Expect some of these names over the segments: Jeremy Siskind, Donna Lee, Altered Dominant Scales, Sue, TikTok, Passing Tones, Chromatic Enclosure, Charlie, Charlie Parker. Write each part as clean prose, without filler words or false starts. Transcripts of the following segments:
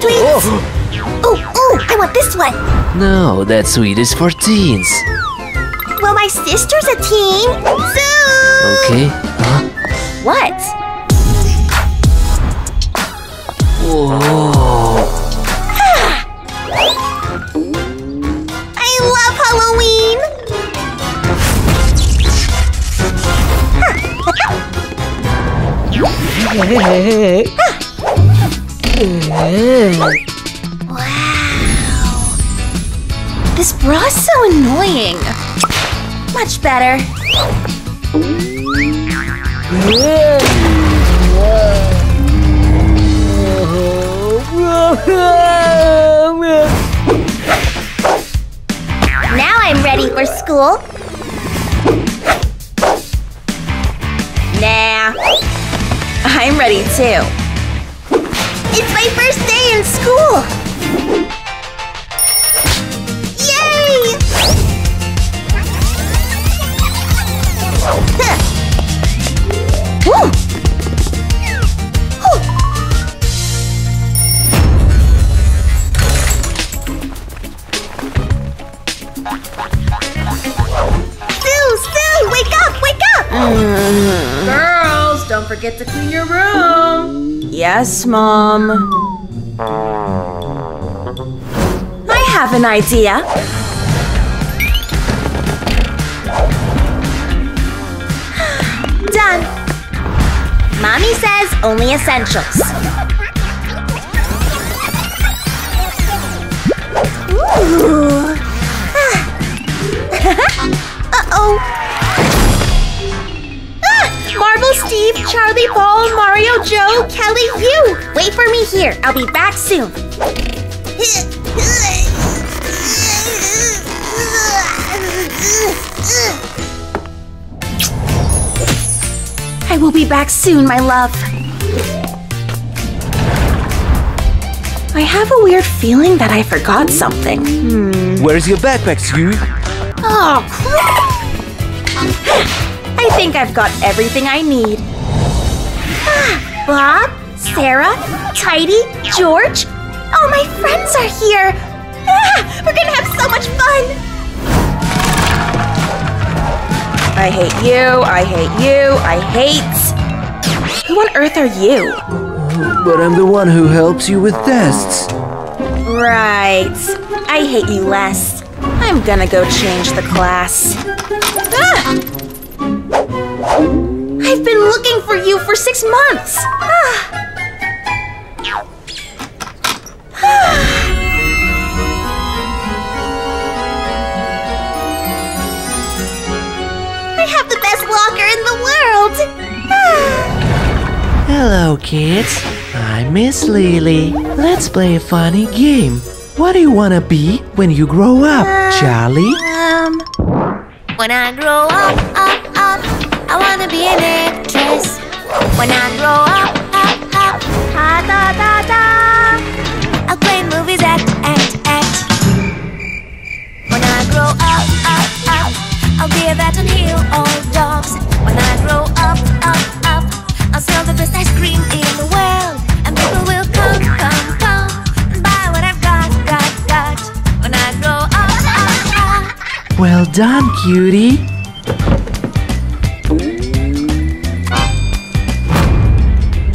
please! Oh, I want this one! No, that sweet is for teens! Well, my sister's a teen! Sue! Okay, huh? What? Whoa! I love Halloween! Wow! This bra's so annoying! Much better! Now I'm ready for school. Nah, I'm ready too. It's my first day in school. Yay! Huh. Woo! Girls, don't forget to clean your room! Yes, Mom. I have an idea. Done! Mommy says only essentials. Ooh. Uh-oh! Marble, Steve, Charlie, Paul, Mario, Joe, Kelly, you! Wait for me here. I'll be back soon. I will be back soon, my love. I have a weird feeling that I forgot something. Where's your backpack, Sue? Oh, crap! I think I've got everything I need. Bob, Sarah, Tidy, George. All my friends are here. We're gonna have so much fun. I hate you, I hate you, I hate... Who on earth are you? But I'm the one who helps you with tests. Right. I hate you less. I'm gonna go change the class. I've been looking for you for 6 months! I have the best locker in the world! Hello, kids. I'm Miss Lily. Let's play a funny game. What do you want to be when you grow up, Charlie? When I grow up. I wanna be an actress. When I grow up, ha da da da. I'll play movies, act. When I grow up, I'll be a vet and heal all dogs. When I grow up, I'll sell the best ice cream in the world, and people will come and buy what I've got. When I grow up. Well done, cutie.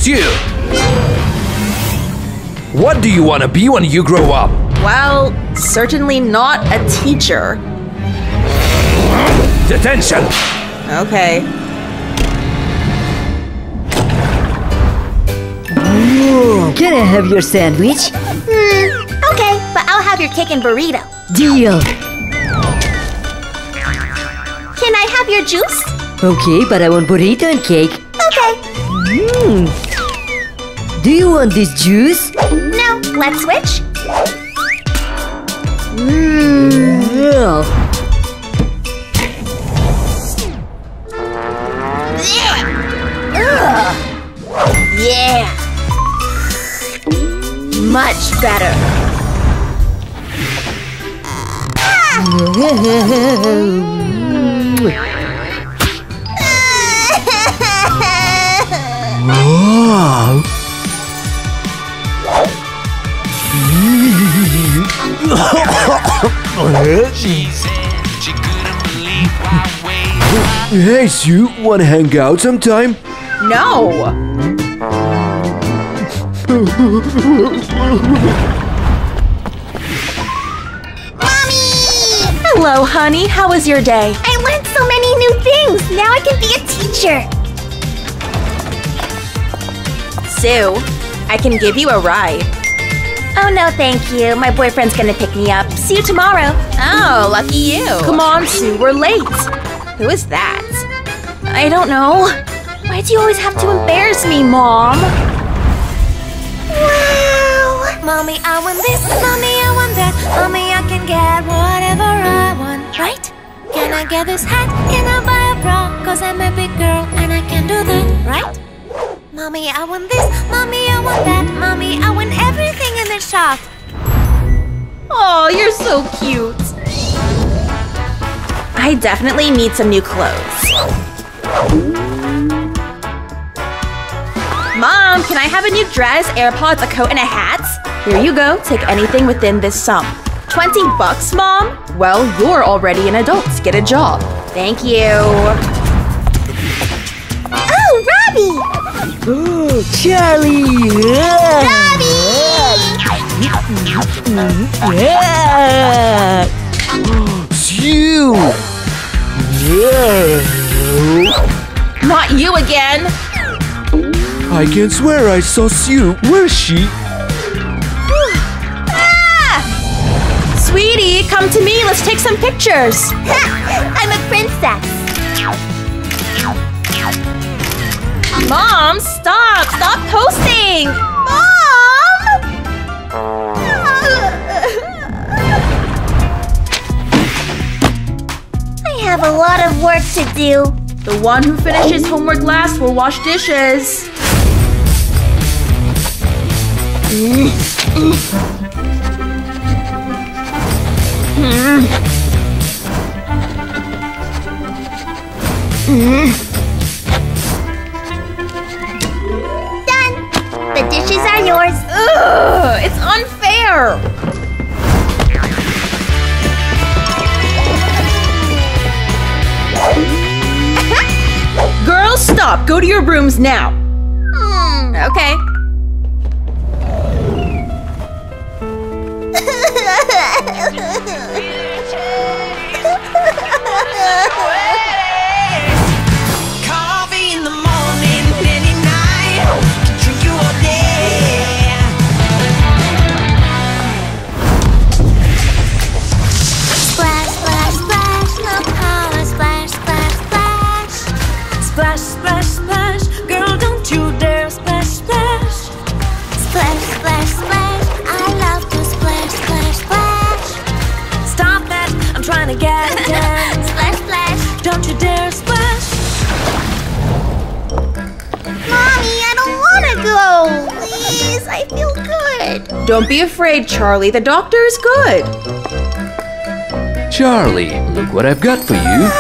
You. What do you want to be when you grow up? Well, certainly not a teacher. Detention! Okay. Ooh, can I have your sandwich? Okay, but I'll have your cake and burrito. Deal. Can I have your juice? Okay, but I want burrito and cake. Okay. Do you want this juice? No, let's switch. Yeah. Much better. Wow. She's in. She couldn't believe why we. Hey, Sue, wanna hang out sometime? No. Mommy! Hello, honey. How was your day? I learned so many new things. Now I can be a teacher. Sue, I can give you a ride. Oh, no, thank you. My boyfriend's gonna pick me up. See you tomorrow. Oh, lucky you. Come on, Sue. We're late. Who is that? I don't know. Why do you always have to embarrass me, Mom? Wow! Mommy, I want this. Mommy, I want that. Mommy, I can get whatever I want. Right? Can I get this hat? Can I buy a bra? Cause I'm a big girl and I can do that. Right? Mommy, I want this. Mommy, I want that. Mommy, I want everything in the shop. Oh, you're so cute. I definitely need some new clothes. Mom, can I have a new dress, AirPods, a coat, and a hat? Here you go. Take anything within this sum. $20, Mom? Well, you're already an adult. Get a job. Thank you. Oh, Robbie! Oh, Charlie! Yeah. Robbie! Yeah! It's you! Yeah! Not you again! I can swear I saw Sue. Where is she? Ah! Sweetie, come to me. Let's take some pictures. Ha! I'm a princess. Mom, stop. Stop posting. Mom! I have a lot of work to do. The one who finishes homework last will wash dishes. Done! The dishes are yours. Ugh, it's unfair! Girls, stop! Go to your rooms now! Okay. Coffee in the morning, any night, can drink you all day. Splash, splash, splash, love color, splash, splash, splash. Splash, splash, splash, girl, don't you dare splash, splash. Splash, splash, splash, I love to splash, splash, splash. Stop that, I'm trying to get down. Don't you dare splash! Mommy, I don't want to go! Please, I feel good! Don't be afraid, Charlie. The doctor is good. Charlie, look what I've got for you.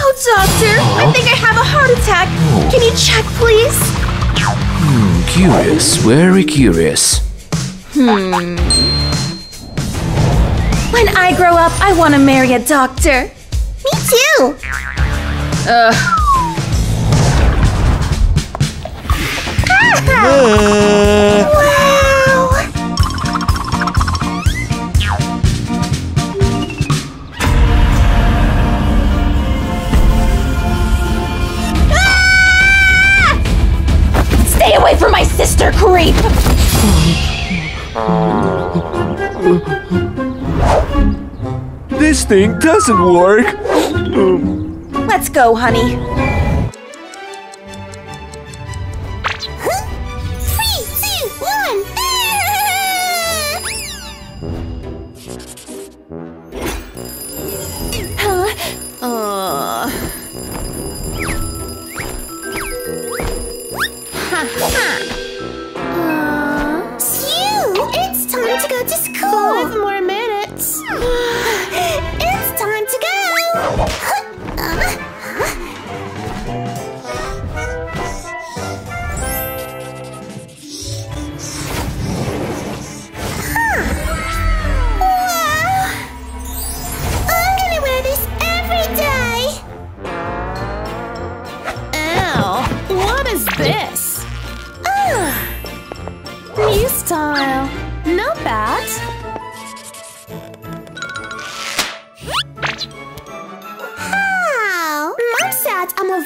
Oh, doctor! I think I have a heart attack. Can you check, please? Curious, very curious. When I grow up, I want to marry a doctor. Me too! Wow! Stay away from my sister, creep! This thing doesn't work. Let's go, honey. Huh? 3, 2, 1. Sue, it's time to go to school. 5 more minutes. It's time to go.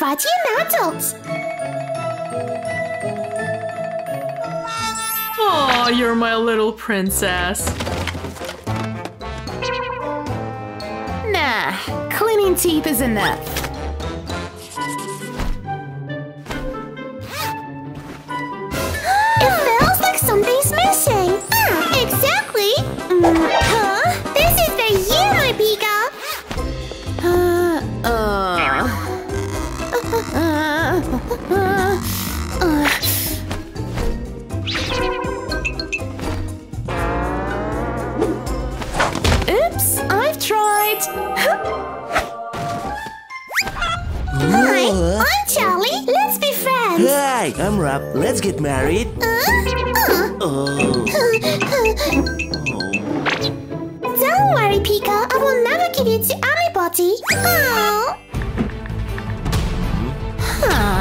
Karate and adults. Aw, you're my little princess. Nah, cleaning teeth is enough. It feels like something's missing. Exactly. Huh? This is for you, my peacock. Oops, I've tried. Hi, I'm Charlie. Let's be friends. Hi, I'm Rob. Let's get married. Don't worry, Pika. I will never give you to anybody. Oh. Huh.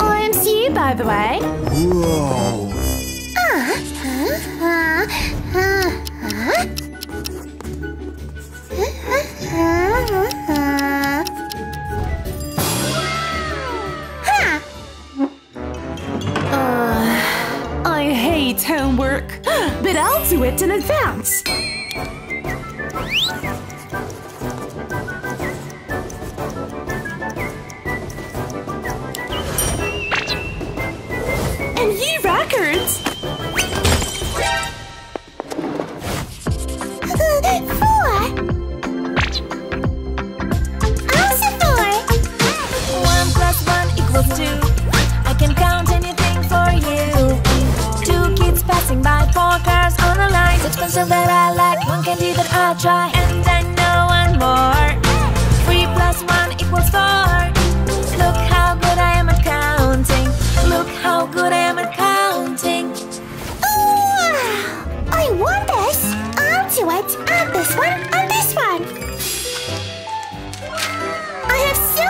I'm Sue, by the way. Whoa. I hate homework, but I'll do it in advance. Expensive that I like, one candy that I try, and I know one more. 3 plus 1 equals 4. Look how good I am at counting. Look how good I am at counting. Oh, I want this. I'll do it. And this one, and this one. I have so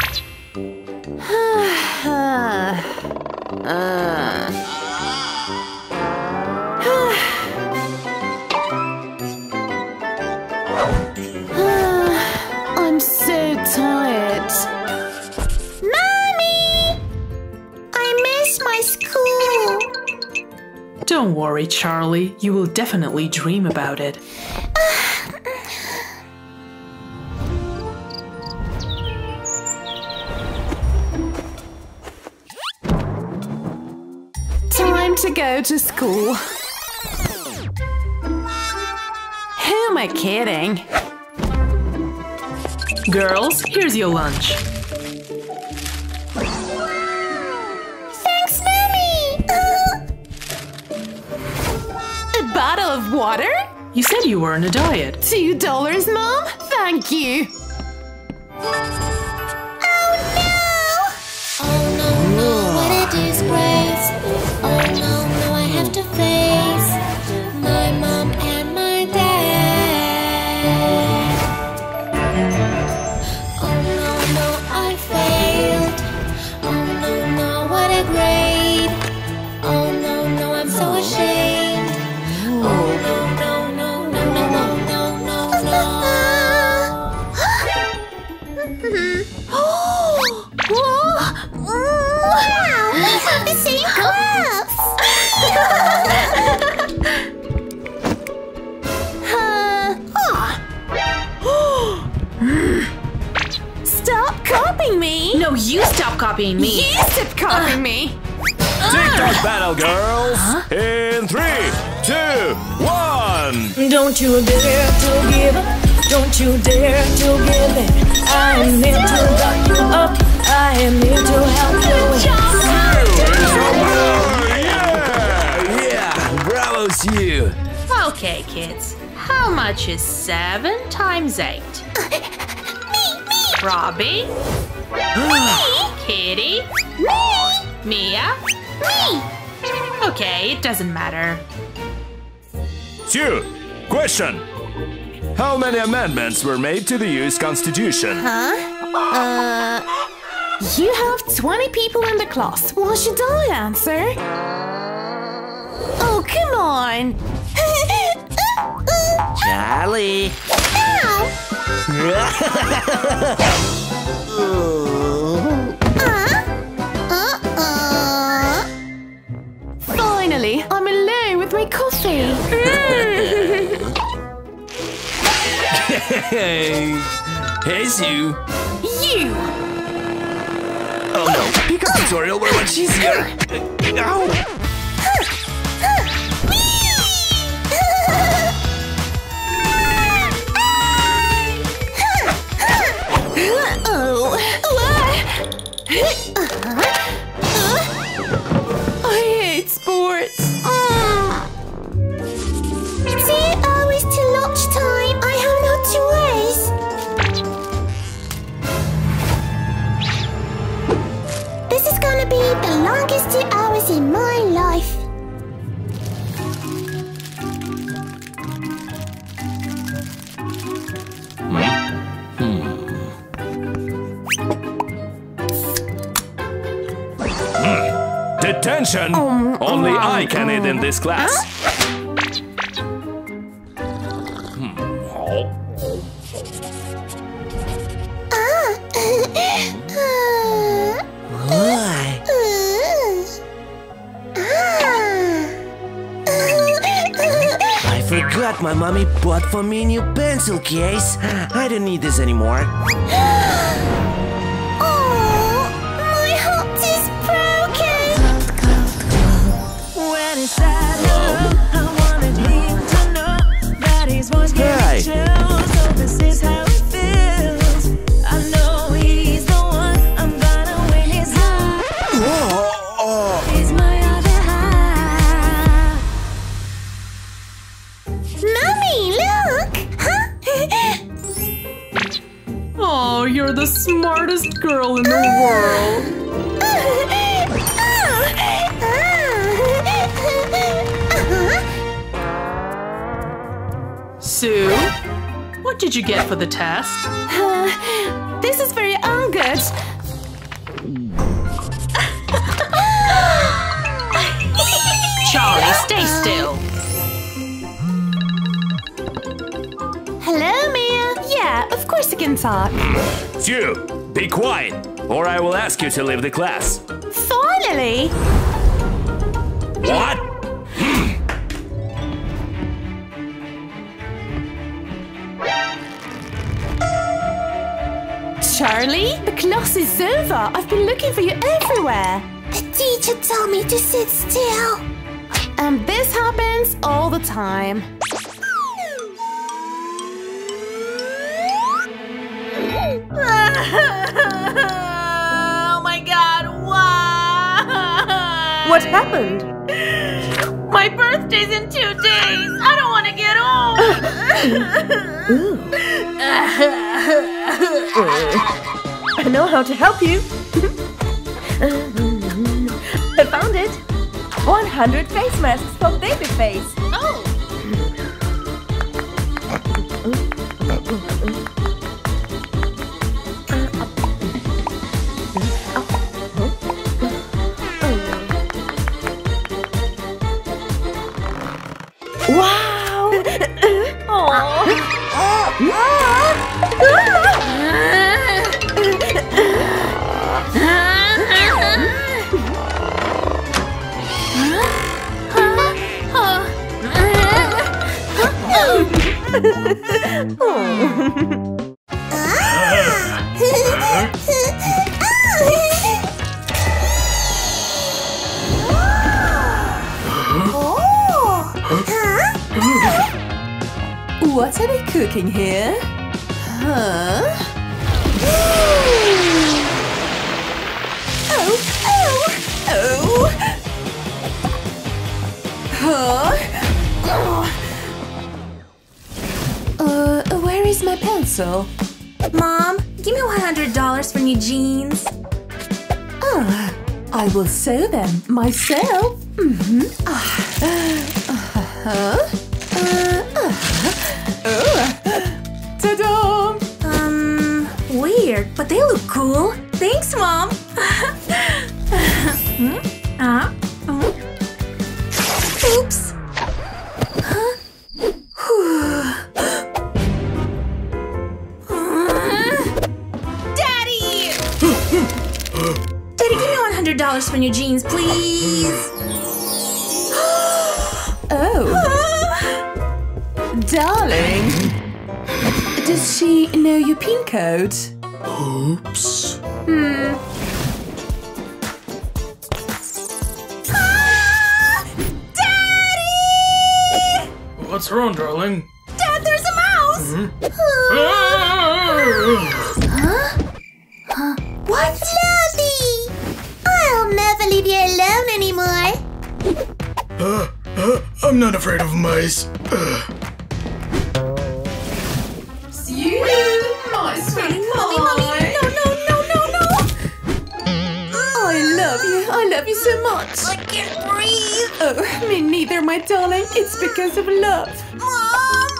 much energy. I'm so tired. Mommy! I miss my school. Don't worry, Charlie. You will definitely dream about it. Time to go to school. Who am I kidding? Girls, here's your lunch. Thanks, Mommy! A bottle of water? You said you were on a diet. $2, Mom? Thank you. Oh, no! Oh, no, no, what a disgrace. Oh, no, no, I have to face my mom and my dad. Stop copying me! No, you stop copying me! You stop copying me! Take that battle, girls! In 3, 2, 1! Don't you dare to give up! Don't you dare to give in! I am here to back you up! I am here to help you! Yeah! Bravo, Sue! Okay, kids. How much is 7 times 8? Me! Robbie? Me! Kitty? Me! Mia? Me! Okay, it doesn't matter. Sue, question. How many amendments were made to the U.S. Constitution? You have 20 people in the class. Why should I answer? Oh, come on! on. Charlie. No. Finally, I'm alone with my coffee. Hey, Sue. You. Oh no! Pick-up tutorial where much easier. Ow. I hate sports. It's 2 hours to lunch time. I have no choice. This is gonna be the longest 2 hours in my life. Attention! Only I can eat in this class. I forgot my mommy bought for me a new pencil case. I don't need this anymore. The smartest girl in the world. Sue, what did you get for the test? This is very ungood. Charlie, stay still. Hello, Mia. Yeah, of course I can talk. You, be quiet, or I will ask you to leave the class. Finally! What? Charlie, the class is over. I've been looking for you everywhere. The teacher told me to sit still. And this happens all the time. Oh my god, why? What happened? My birthday's in 2 days. I don't want to get old. I know how to help you. I found it. 100 face masks for baby face. Oh. What are they cooking here? Where is my pencil? Mom, give me $100 for new jeans. Oh, I will sew them myself. Ta-da! Weird, but they look cool. Thanks, Mom. Oops. Daddy, give me $100 from your jeans, please. Oh. Darling. Does she know your PIN code? Oops. Daddy! What's wrong, darling? Dad, there's a mouse! Huh? What? Lovey! I'll never leave you alone anymore. I'm not afraid of mice. See you, my sweet mommy, mommy. No! I love you so much. I can't breathe. Oh, me neither, my darling. It's because of love. Mom!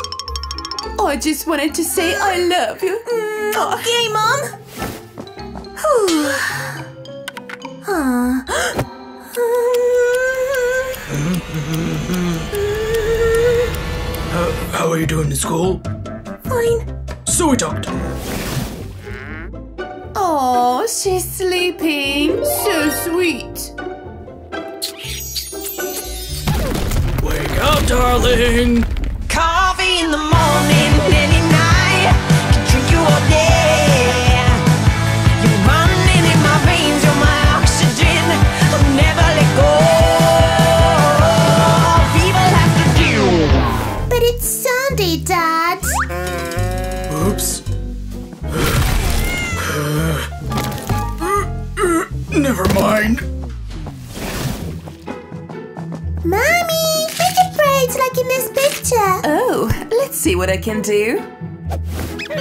I just wanted to say I love you. Okay, Mom. How are you doing in school? Fine. So we talked. Oh, she's sleeping. So sweet. Wake up, darling. Coffee in the morning, any night. Can drink you all day. You're running in my veins. You're my oxygen. I'll never let go. People have to do. But it's Sunday, Dad. Oops. Never mind. Mommy, make it bright like in this picture. Oh, let's see what I can do. I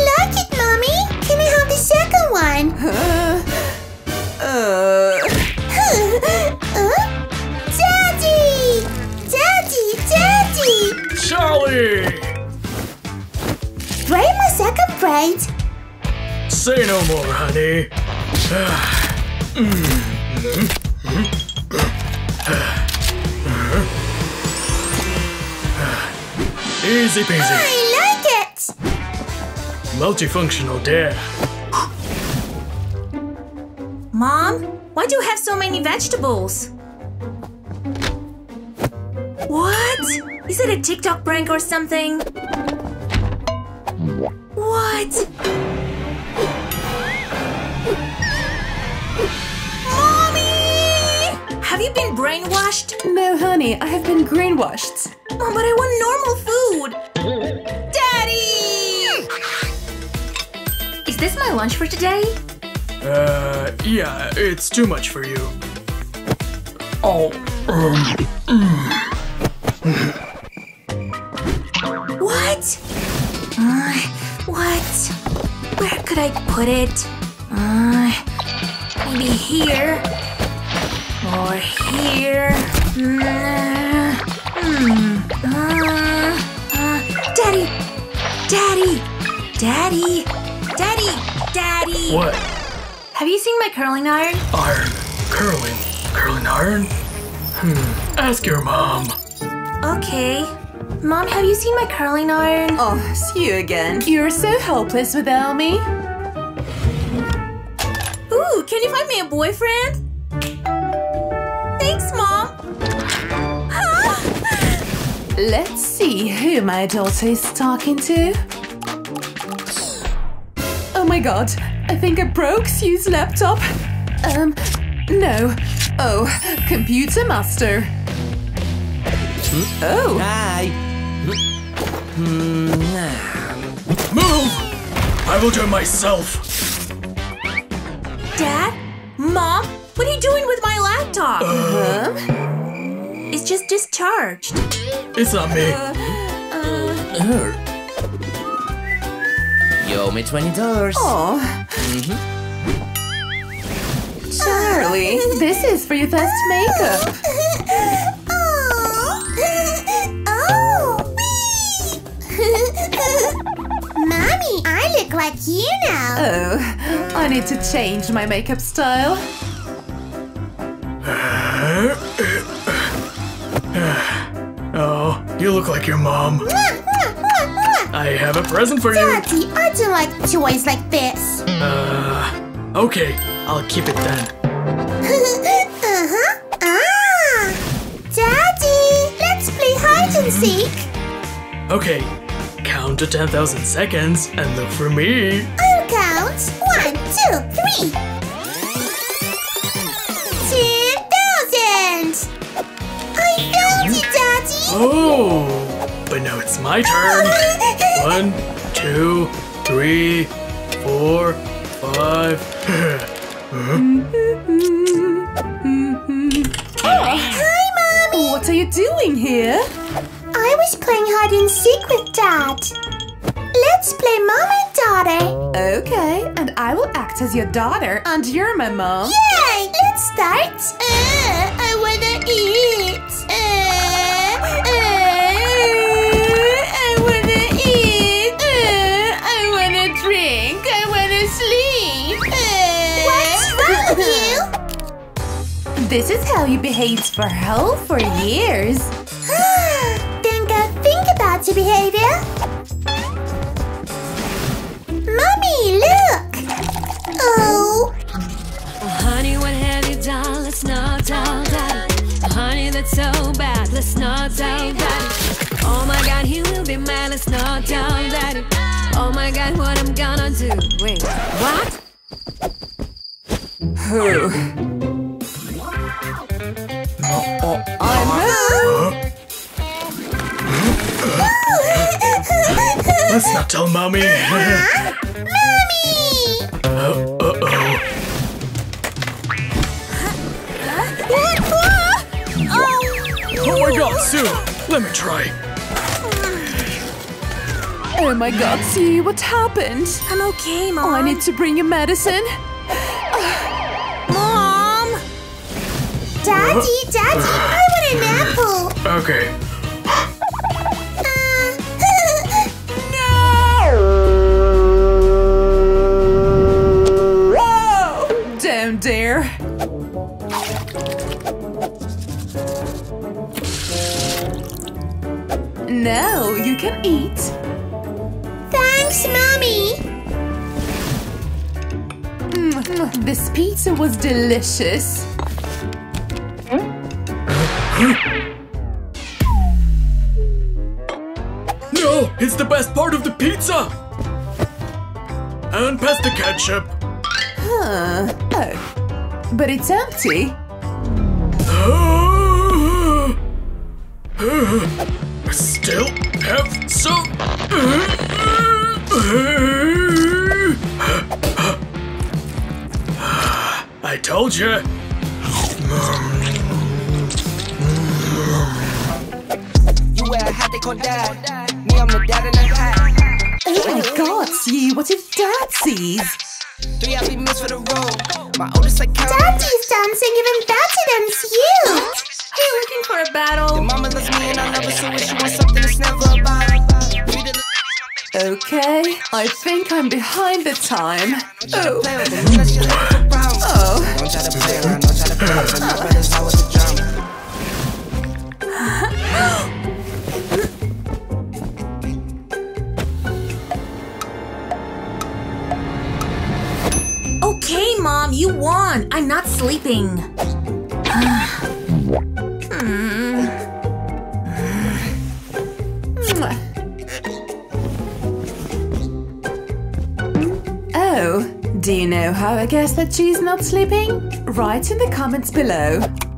like it, Mommy. Can I have the second one? Daddy! Daddy! Charlie! Braid my second braid. Say no more, honey. Easy peasy. I like it. Multifunctional dare. Mom, why do you have so many vegetables? What? Is it a TikTok prank or something? What? Mommy! Have you been brainwashed? No, honey, I have been brainwashed. Oh, but I want normal food. Daddy! Is this my lunch for today? Yeah, it's too much for you. What? What? Where could I put it? Maybe here? Or here? Daddy! Daddy! Daddy! Daddy! Daddy! What? Have you seen my curling iron? Curling iron? Ask your mom. Okay. Mom, have you seen my curling iron? Oh, see you again. You're so helpless without me. Ooh, can you find me a boyfriend? Thanks, Mom. Let's see who my daughter is talking to. Oh my God. I think I broke Sue's laptop. No. Oh, computer master. Oh. Hi. Move! I will do it myself. Dad? Mom? What are you doing with my laptop? It's just discharged. It's not me. You owe me $20. Oh. Charlie, this is for your first makeup. Mommy, I look look like you now. Oh, I need to change my makeup style. Oh, you look like your mom. I have a present for you. Daddy, I don't like toys like this. Okay, I'll keep it then. Daddy, let's play hide and seek. Okay, count to 10,000 seconds and look for me. I'll count. 1, 2, 3. 10,000. I found you, Daddy. Oh, but now it's my turn. 1, 2, 3, 4, 5. Hi, Mommy! What are you doing here? I was playing hide and seek with Dad. Let's play Mom and Daughter. Okay, and I will act as your daughter and you're my mom. Yay! Let's start. I wanna eat. This is how you behaved for whole 4 years. Then go think about your behavior. Mommy, look! Oh. Oh, honey, what have you done? Let's not talk about it. Oh, honey, that's so bad. Let's not talk about it. Oh my God, he will be mad. Let's not talk about it. Oh my God, what I'm gonna do? Wait, what? Who? I'm home! Let's not tell Mommy! Mommy! Oh my God, Sue! Let me try! Oh my God, Sue, what happened? I'm okay, Mom. Oh, I need to bring you medicine. Daddy, Daddy, I want an apple! Okay. No! Whoa! Don't dare. Now you can eat. Thanks, Mommy! This pizza was delicious. No! It's the best part of the pizza! And pass the ketchup! Huh. Oh. But it's empty! I still have some! I told you! Oh my God, see what if Dad sees? Daddy's dancing even better than you. Hey, looking for a battle. Okay, I think I'm behind the time. Oh. Oh. Okay, Mom, you won. I'm not sleeping. Oh, do you know how I guess that she's not sleeping? Write in the comments below.